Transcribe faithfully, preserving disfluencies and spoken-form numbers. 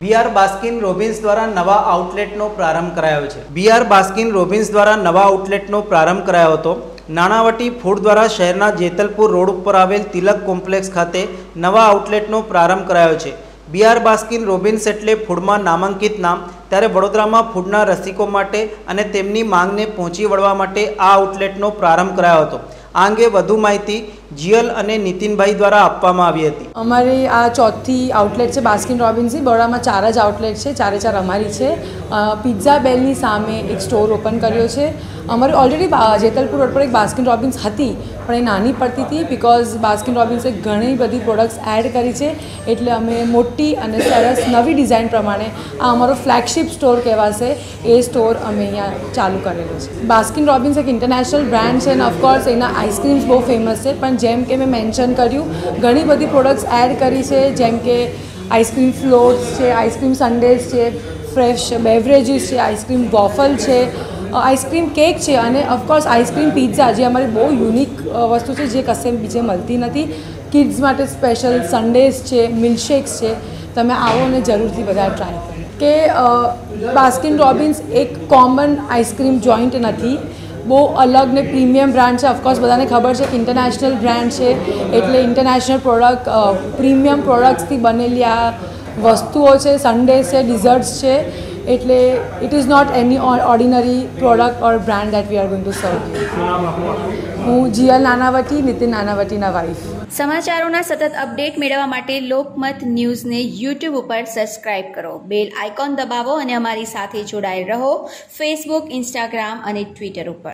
B are Baskin Robbins द्वारा नवा आउटलेटनो प्रारंभ करायो छे। बी आर बास्किन रोबिन्स द्वारा नवा आउटलेटनो प्रारंभ करायो हतो। नानावटी फूड द्वारा शहरना जेतलपुर रोड पर आवेल तिलक कॉम्प्लेक्स खाते नवा आउटलेटनो प्रारंभ करायो छे। बी आर बास्किन रोबिन्स एटले फूडमां नामांकित नाम, त्यारे वडोदरामां फूडना रसिको माटे अने तेमनी मांगने पहोंची वळवा माटे आ आउटलेटनो प्रारंभ करायो हतो। आ अंगे वधु माहिती जियल अने नितिनभाई द्वारा आपवामां आवी हती। अमारी आ चौथी आउटलेट छे बास्किन रॉबिन्स। बड़ोदरामां चार ज आउटलेट छे, चारे चार अमारी छे। पिज्जा बेलनी सामे एक स्टोर ओपन कर्यो छे। अमारी ऑलरेडी जेतलपुर रोड पर एक बास्किन रॉबिन्स हती, पण ए नानी पड़ती थी बिकॉज बास्किन रॉबिन्से घणी बधी प्रोडक्ट्स एड करी छे, एटले अमे मोटी अने सरस नवी डिजाइन प्रमाणे आ अमारो फ्लेगशिप स्टोर कहेवाशे। ए स्टोर अमे अहींया चालू करेलो छे। बास्किन रॉबिन्स एक इंटरनेशनल ब्रांड छे, एंड ऑफकोर्स एना आइसक्रीम्स बहुत फेमस है, पर जेम के मैं मेंशन करूँ घनी बड़ी प्रोडक्ट्स एड करी है, जेम के आइसक्रीम फ्लोट्स है, आइसक्रीम संडेज है, फ्रेश बेवरेजीस है, आइसक्रीम वॉफल है, आइसक्रीम केक है और ऑफकोर्स आइसक्रीम पिज्जा जो हमारी बहुत यूनिक वस्तु है, जो कसे बीजे मलती नहीं। किड्स माटे स्पेशल संडेज है, मिल्कशेक्स है। तमे आओ ने जरूरथी बधा ट्राय करो के बास्किन रॉबिन्स एक कॉमन आइसक्रीम जॉइंट नहीं, बहुत अलग ने प्रीमियम ब्रांड है। ऑफकोर्स बधाने खबर है कि इंटरनेशनल ब्रांड है, एटले इंटरनेशनल प्रोडक्ट प्रीमियम प्रोडक्ट्स थी बनेली आ वस्तुओं है, संडेज है, डिजर्ट्स है, एटले it is not any ordinary product और brand that we are going to serve. हूँ जियल नानावटी, नितिन नानावटी ना वाइफ। समाचारों ना सतत अपडेट मेळववा माटे लोकमत न्यूज ने यूट्यूब पर सब्सक्राइब करो, बेल आइकॉन दबावो और अमारी साथे जोड़ाये रहो फेसबुक, इंस्टाग्राम और ट्विटर पर।